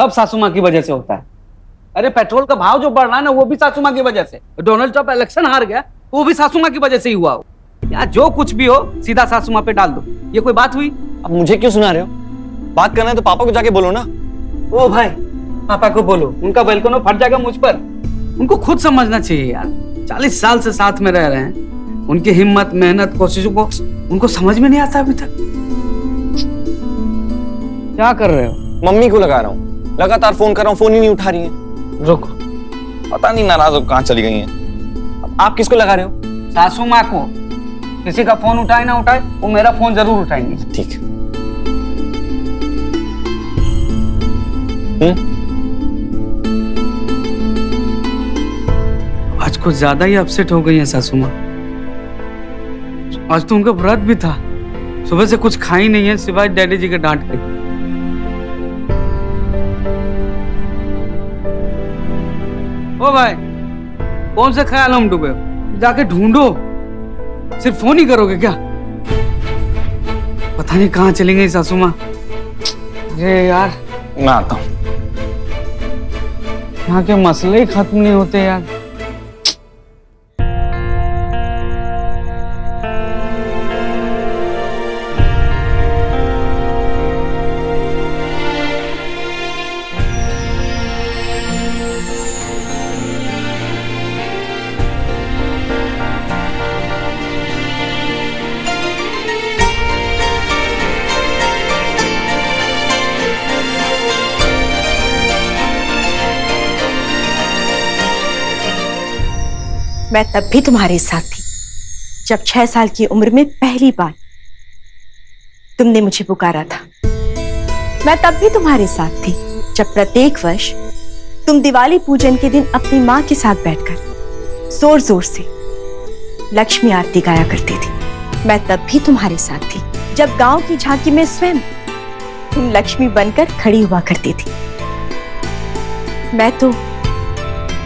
सब सासू माँ की वजह से होता है। अरे पेट्रोल का भाव जो बढ़ रहा है ना वो भी सासू माँ की वजह से, डोनाल्ड ट्रम्प इलेक्शन हार गया वो भी सासू माँ की वजह से ही हुआ हो। या जो कुछ भी हो सीधा सासू माँ पे डाल दो, ये कोई बात हुई? अब मुझे क्यों सुना रहे हो? बात करना है तो पापा को जाके बोलो ना। ओ भाई पापा को बोलो, उनका वेलकम फट जाएगा मुझ पर। उनको खुद समझना चाहिए यार, 40 साल से साथ में रह रहे हैं, उनकी हिम्मत मेहनत कोशिशों को उनको समझ में नहीं आता अभी तक। क्या कर रहे हो? मम्मी को लगा रहा हूँ, लगातार फोन कर रहा हूँ, फोन ही नहीं उठा रही है। रुको, पता नहीं नाराज हो कहाँ चली गई हैं। अब आप किसको लगा रहे हो? सासू माँ को। किसी का फोन उठाए ना उठाए वो मेरा फोन जरूर उठाएंगे। ठीक है। आज कुछ ज्यादा ही अपसेट हो गई है सासू माँ। आज तो उनका व्रत भी था, सुबह से कुछ खाई नहीं है सिवाय डैडी जी के डांट के। ओ भाई कौन से ख्याल हम डूबे, जाके ढूंढो, सिर्फ फोन ही करोगे क्या? पता नहीं कहाँ चली गई सासू माँ। अरे यार मैं आता हूँ। यहाँ के मसले ही खत्म नहीं होते यार। मैं तब भी तुम्हारे साथ थी जब 6 साल की उम्र में पहली बार तुमने मुझे पुकारा था। मैं तब भी तुम्हारे साथ थी जब प्रत्येक वर्ष तुम दिवाली पूजन के दिन अपनी माँ के साथ बैठकर जोर जोर से लक्ष्मी आरती गाया करती थी। मैं तब भी तुम्हारे साथ थी जब गांव की झांकी में स्वयं तुम लक्ष्मी बनकर खड़ी हुआ करती थी। मैं तो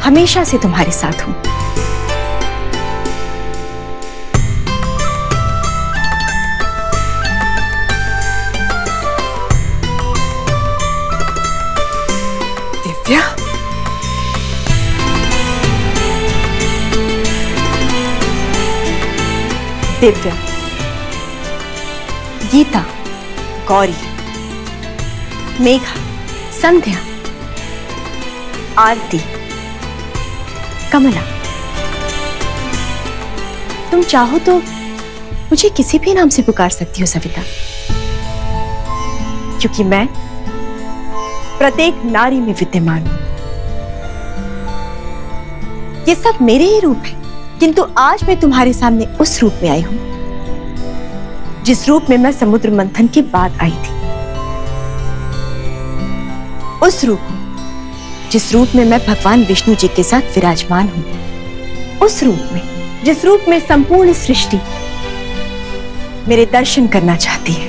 हमेशा से तुम्हारे साथ हूँ। दिव्या, गीता, गौरी, मेघा, संध्या, आरती, कमला, तुम चाहो तो मुझे किसी भी नाम से पुकार सकती हो सविता, क्योंकि मैं प्रत्येक नारी में विद्यमान हूं। ये सब मेरे ही रूप है, किंतु आज मैं तुम्हारे सामने उस रूप में आई हूं जिस रूप में मैं समुद्र मंथन के बाद आई थी, उस रूप में जिस रूप में मैं भगवान विष्णु जी के साथ विराजमान हूं, उस रूप में जिस रूप में संपूर्ण सृष्टि मेरे दर्शन करना चाहती है,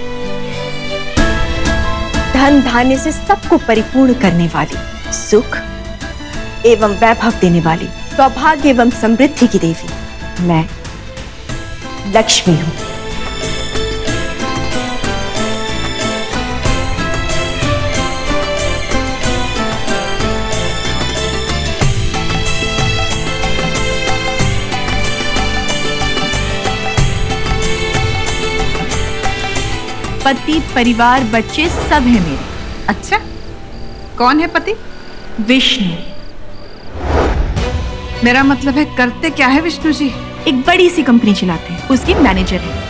धन धान्य से सबको परिपूर्ण करने वाली, सुख एवं वैभव देने वाली, सौभाग्य एवं समृद्धि की देवी, मैं लक्ष्मी हूँ। पति, परिवार, बच्चे सब है मेरे। अच्छा, कौन है पति? विष्णु। मेरा मतलब है करते क्या है विष्णु जी? एक बड़ी सी कंपनी चलाते हैं, उसकी मैनेजर है।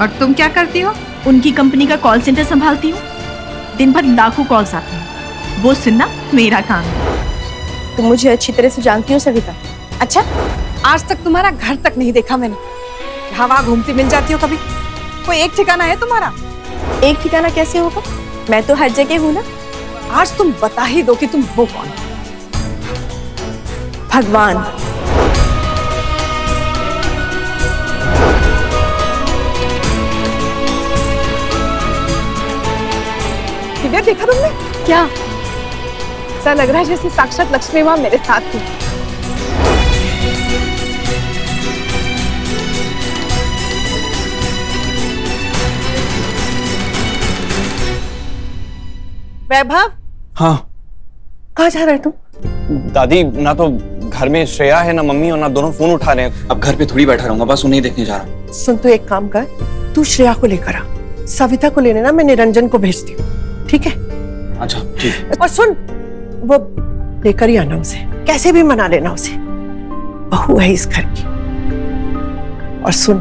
और तुम क्या करती हो? उनकी कंपनी का कॉल सेंटर संभालती हूँ। दिन भर लाखों कॉल्स आते हैं, वो सुनना मेरा काम है। तुम मुझे अच्छी तरह से जानती हो सविता। अच्छा, आज तक तुम्हारा घर तक नहीं देखा मैंने, हवा घूमती मिल जाती हो कभी। कोई एक ठिकाना है तुम्हारा? एक ठिकाना कैसे होगा, मैं तो हर जगह हूँ ना। आज तुम बता ही दो कि तुम हो कौन? भगवान। दिव्या, देखा तुमने? क्या ऐसा लग रहा है जैसे साक्षात लक्ष्मी माँ मेरे साथ थी। वैभव, हाँ। कहाँ जा रहे तुम? दादी ना तो घर में श्रेया है ना मम्मी और ना दोनों फोन उठा रहे हैं। अब घर पे थोड़ी बैठा रहूंगा, बस उन्हें देखने जा रहा हूँ। सुन तो एक काम कर, तू श्रेया को लेकर आ, सविता को लेने ना मैं निरंजन को भेजती हूँ, ठीक है? अच्छा ठीक। और सुन, वो लेकर ही आना उसे, कैसे भी मना लेना उसे, बहू है इस घर की। और सुन,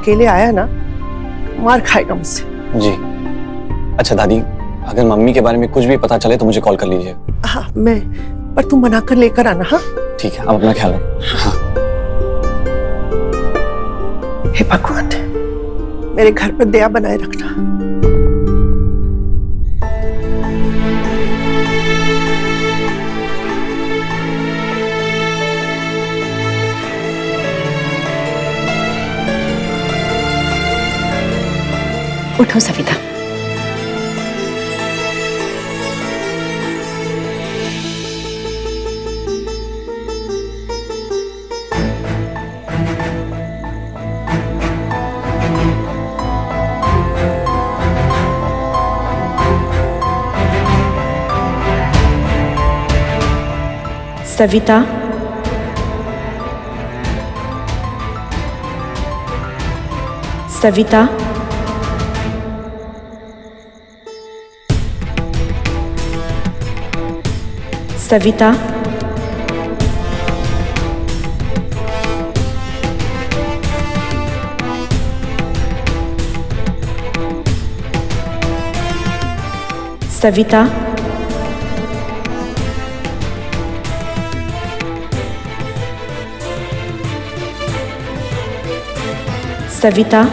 अकेले आया ना मार खाएगा मुझसे। जी अच्छा दादी, अगर मम्मी के बारे में कुछ भी पता चले तो मुझे कॉल कर लीजिए। हाँ मैं, पर तुम मना कर लेकर आना। हाँ ठीक है, आप अपना ख्याल रखो। हाँ। हे भगवान, मेरे घर पर दया बनाए रखना। उठो सविता। सविता, सविता सविता सविता सविता सविता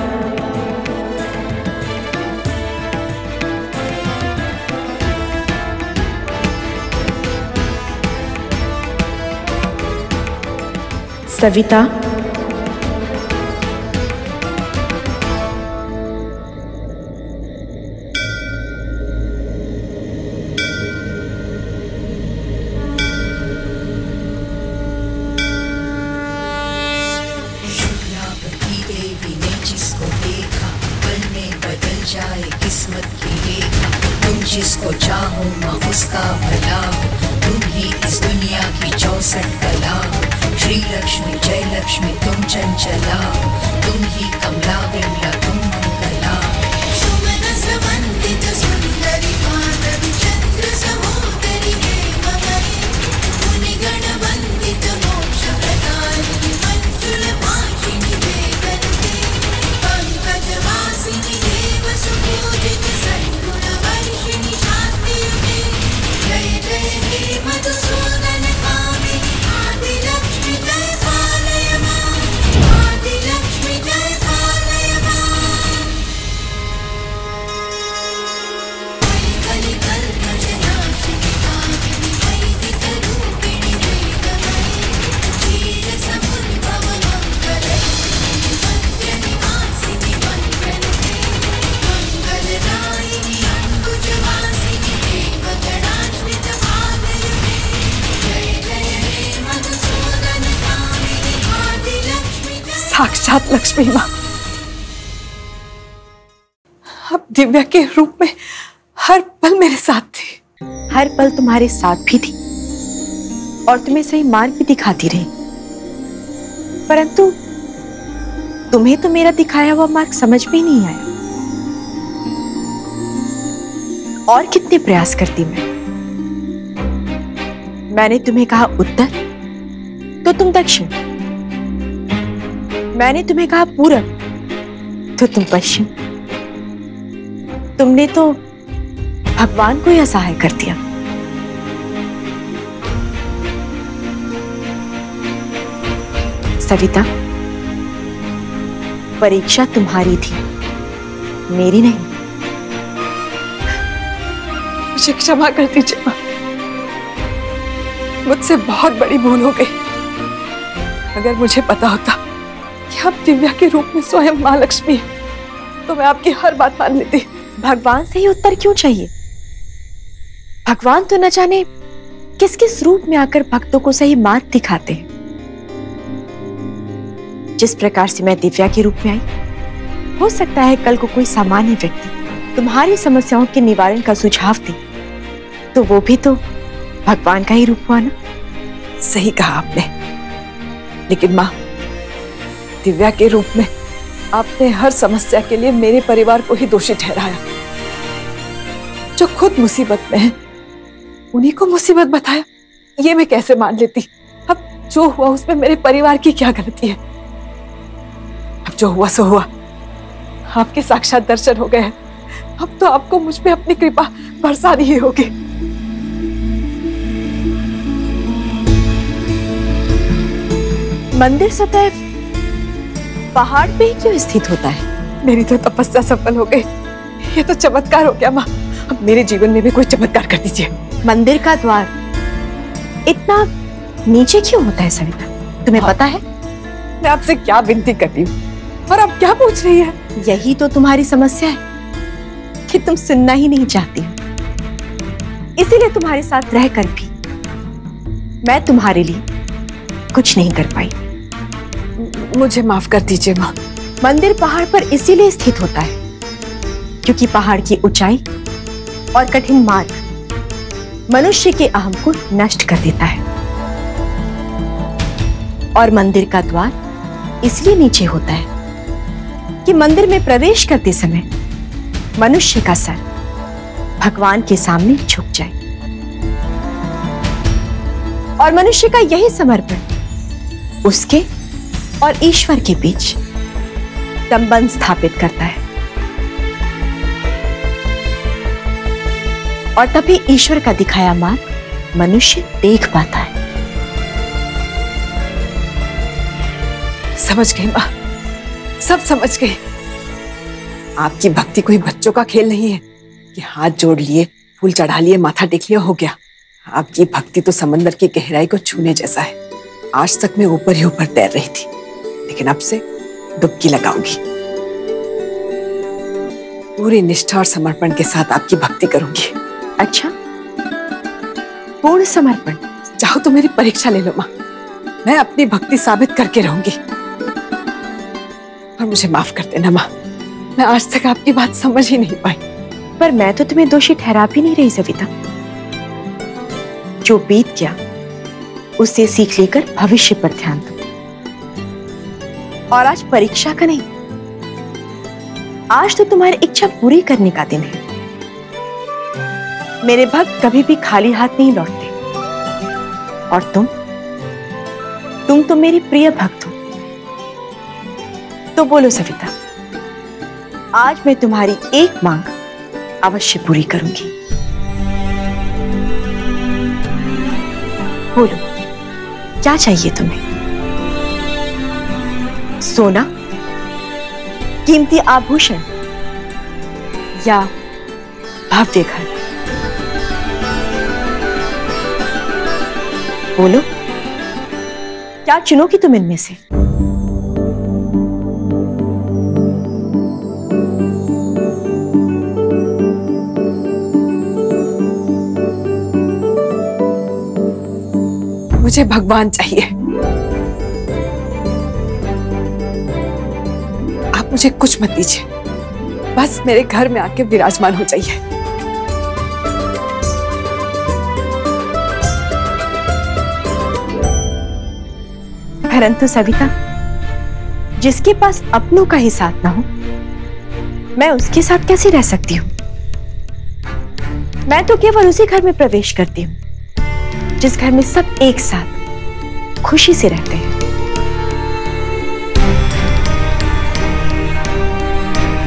लक्ष्मी माँ अब दिव्या के रूप में हर पल मेरे साथ थी। हर पल तुम्हारे साथ भी थी और तुम्हें सही मार्ग भी दिखाती रही, परंतु तुम्हें तो मेरा दिखाया हुआ मार्ग समझ में नहीं आया। और कितने प्रयास करती मैंने तुम्हें कहा उत्तर तो तुम दक्षिण, मैंने तुम्हें कहा पूरब तो तुम पश्चिम। तुमने तो भगवान को ही असहाय कर दिया। सविता, परीक्षा तुम्हारी थी, मेरी नहीं। मुझे क्षमा कर दीजिए मां, मुझसे बहुत बड़ी भूल हो गई। अगर मुझे पता होता आप दिव्या के रूप में स्वयं मां लक्ष्मी है तो मैं आपकी हर बात मान लेती। भगवान से ही उत्तर क्यों चाहिए? भगवान तो न जाने किस किस रूप में आकर भक्तों को सही मार्ग दिखाते हैं। जिस प्रकार से मैं दिव्या के रूप में आई, हो सकता है कल को कोई सामान्य व्यक्ति तुम्हारी समस्याओं के निवारण का सुझाव दे तो वो भी तो भगवान का ही रूप हुआ ना। सही कहा आपने, लेकिन माँ, दिव्या के रूप में आपने हर समस्या के लिए मेरे परिवार को ही दोषी ठहराया। जो खुद मुसीबत में है उन्हीं को मुसीबत बताया, ये मैं कैसे मान लेती। अब जो हुआ उसमें मेरे परिवार की क्या गलती है। अब जो हुआ सो हुआ, आपके साक्षात दर्शन हो गए हैं। अब तो आपको मुझ पे अपनी कृपा बरसानी ही होगी। मंदिर सदैव पहाड़ पे ही क्यों स्थित होता है? मेरी तो तपस्या सफल हो गई, ये तो चमत्कार हो गया माँ। अब मेरे जीवन में भी कोई चमत्कार कर दीजिए। मंदिर का द्वार इतना नीचे क्यों होता है सविता, तुम्हें पता है? मैं आपसे क्या विनती कर रही हूँ और आप क्या पूछ रही है। यही तो तुम्हारी समस्या है कि तुम सुनना ही नहीं चाहती, इसीलिए तुम्हारे साथ रहकर भी मैं तुम्हारे लिए कुछ नहीं कर पाई। मुझे माफ कर दीजिए माँ। मंदिर पहाड़ पर इसीलिए स्थित होता है क्योंकि पहाड़ की ऊंचाई और कठिन मार्ग मनुष्य के अहम को नष्ट कर देता है, और मंदिर का द्वार इसलिए नीचे होता है कि मंदिर में प्रवेश करते समय मनुष्य का सर भगवान के सामने झुक जाए। और मनुष्य का यही समर्पण उसके और ईश्वर के बीच संबंध स्थापित करता है, और तभी ईश्वर का दिखाया मार्ग मनुष्य देख पाता है। समझ गई माँ, सब समझ गई। आपकी भक्ति कोई बच्चों का खेल नहीं है कि हाथ जोड़ लिए, फूल चढ़ा लिए, माथा टेक लिया, हो गया। आपकी भक्ति तो समंदर की गहराई को छूने जैसा है। आज तक मैं ऊपर ही ऊपर तैर रही थी, लेकिन अब से डुबकी लगाऊंगी। पूरी निष्ठा और समर्पण के साथ आपकी भक्ति करूंगी। अच्छा, पूर्ण समर्पण? चाहो तो मेरी परीक्षा ले लो माँ, मैं अपनी भक्ति साबित करके रहूंगी। और मुझे माफ कर देना माँ, मैं आज तक आपकी बात समझ ही नहीं पाई। पर मैं तो तुम्हें दोषी ठहरा भी नहीं रही सविता। जो बीत गया उससे सीख लेकर भविष्य पर ध्यान दो। और आज परीक्षा का नहीं, आज तो तुम्हारी इच्छा पूरी करने का दिन है। मेरे भक्त कभी भी खाली हाथ नहीं लौटते, और तुम तो मेरी प्रिय भक्त हो। तो बोलो सविता, आज मैं तुम्हारी एक मांग अवश्य पूरी करूंगी। बोलो, क्या चाहिए तुम्हें? सोना, कीमती आभूषण या भव्य घर? बोलो, क्या चुनोगी तुम इनमें से? मुझे भगवान चाहिए। आप मुझे कुछ मत दीजिए, बस मेरे घर में आके विराजमान हो जाइए। परंतु सविता, जिसके पास अपनों का ही साथ ना हो, मैं उसके साथ कैसे रह सकती हूँ? मैं तो केवल उसी घर में प्रवेश करती हूँ जिस घर में सब एक साथ खुशी से रहते हैं।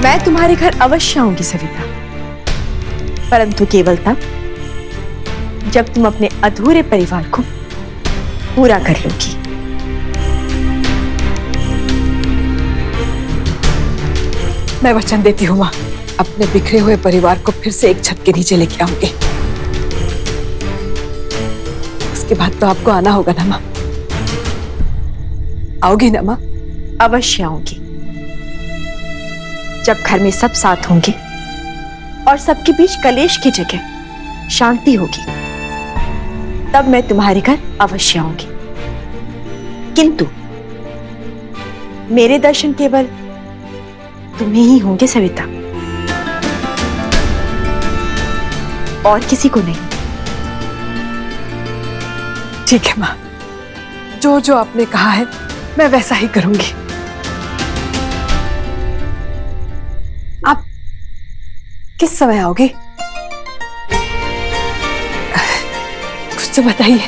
मैं तुम्हारे घर अवश्य आऊंगी सविता, परंतु केवल तब जब तुम अपने अधूरे परिवार को पूरा कर लोगी। मैं वचन देती हूँ माँ, अपने बिखरे हुए परिवार को फिर से एक छत के नीचे लेके आऊंगी। के बाद तो आपको आना होगा ना माँ? आओगी ना माँ? अवश्य आऊंगी। जब घर में सब साथ होंगे और सबके बीच कलेश की जगह शांति होगी, तब मैं तुम्हारे घर अवश्य आऊंगी। किंतु मेरे दर्शन केवल तुम्हें ही होंगे सविता, और किसी को नहीं। ठीक है माँ, जो जो आपने कहा है मैं वैसा ही करूंगी। आप किस समय आओगे? कुछ तो बताइए।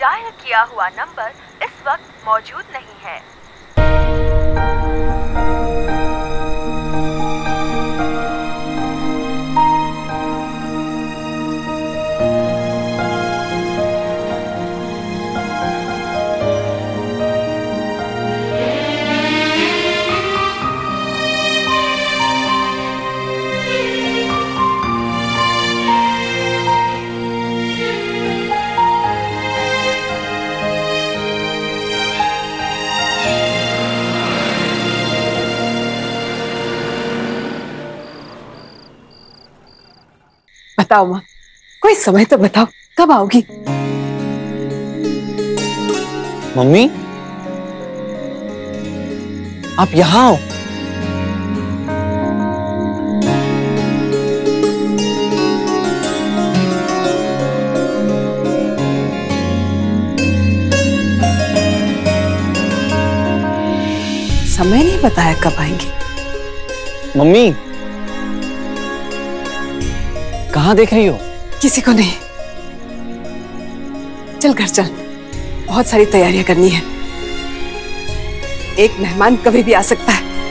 डायल किया हुआ नंबर इस वक्त मौजूद नहीं है। बताओ माँ, कोई समय तो बताओ, कब आओगी? मम्मी आप यहाँ आओ। समय नहीं बताया कब आएंगी। मम्मी कहाँ देख रही हो? किसी को नहीं, चल घर चल, बहुत सारी तैयारियां करनी है, एक मेहमान कभी भी आ सकता है।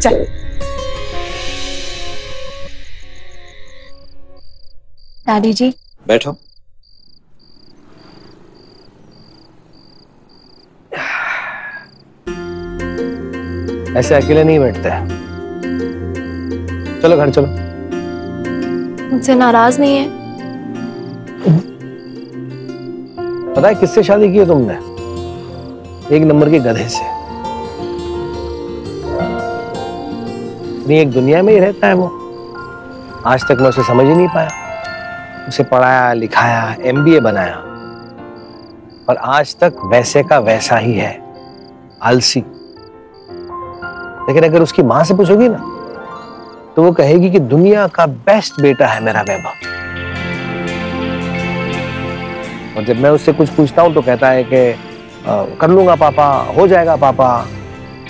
चल। दादी जी बैठो। ऐसे अकेले नहीं बैठते हैं। चलो घर चलो। मुझसे नाराज नहीं है? पता है किससे शादी की है तुमने? एक नंबर के गधे से। नहीं, एक दुनिया में ही रहता है वो। आज तक मैं उसे समझ ही नहीं पाया। उसे पढ़ाया लिखाया, MBA बनाया, पर आज तक वैसे का वैसा ही है, आलसी। लेकिन अगर उसकी माँ से पूछोगी ना तो वो कहेगी कि दुनिया का बेस्ट बेटा है मेरा वैभव। और जब मैं उससे कुछ पूछता हूं तो कहता है कि कर लूंगा पापा, हो जाएगा पापा।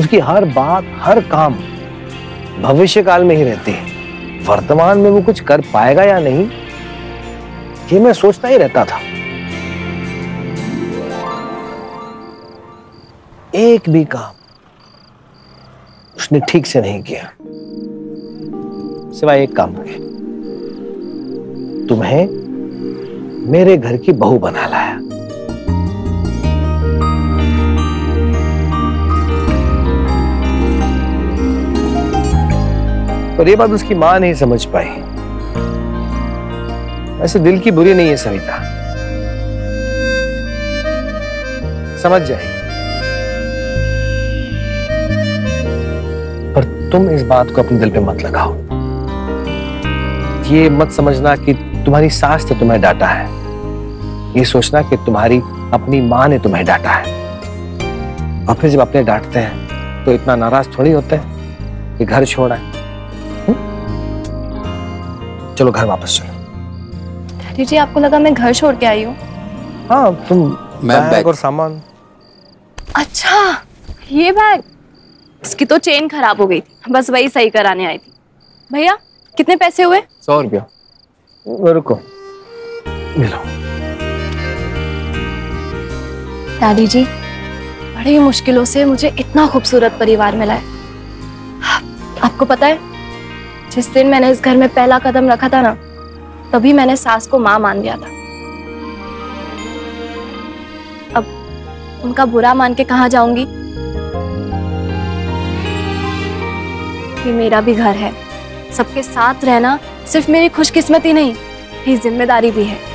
उसकी हर बात हर काम भविष्य काल में ही रहती है। वर्तमान में वो कुछ कर पाएगा या नहीं ये मैं सोचता ही रहता था। एक भी काम उसने ठीक से नहीं किया, सिवाय एक काम के, तुम्हें मेरे घर की बहू बना लाया। पर ये बात उसकी मां नहीं समझ पाई। वैसे दिल की बुरी नहीं है सविता, समझ जाए। तुम इस बात को अपने दिल पे मत लगाओ। ये मत समझना कि तुम्हारी सास ने तुम्हें डांटा है, ये सोचना कि तुम्हारी अपनी माँ ने तुम्हें डांटा है। और फिर जब अपने डांटते हैं तो इतना नाराज थोड़ी होते हैं कि घर छोड़ा है। चलो घर वापस चलो। दादी जी आपको लगा मैं घर छोड़ के आई हूँ? हाँ तुम बैग और सामान। अच्छा ये बैग, इसकी तो चेन खराब हो गई थी, बस वही सही कराने आई थी। भैया कितने पैसे हुए? 100 रुपया। रुको मिलो। दादी जी बड़ी मुश्किलों से मुझे इतना खूबसूरत परिवार मिला है। आपको पता है जिस दिन मैंने इस घर में पहला कदम रखा था ना, तभी मैंने सास को माँ मान लिया था। अब उनका बुरा मान के कहाँ जाऊंगी? ये मेरा भी घर है, सबके साथ रहना सिर्फ मेरी खुशकिस्मती नहीं, ये जिम्मेदारी भी है।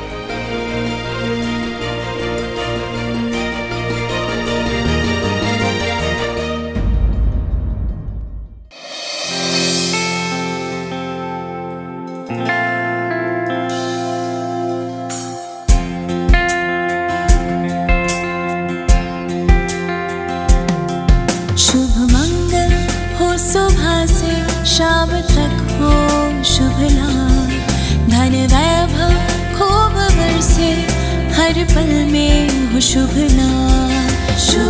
वैभव खूब बरसे हर पल में हो शुभ नाम।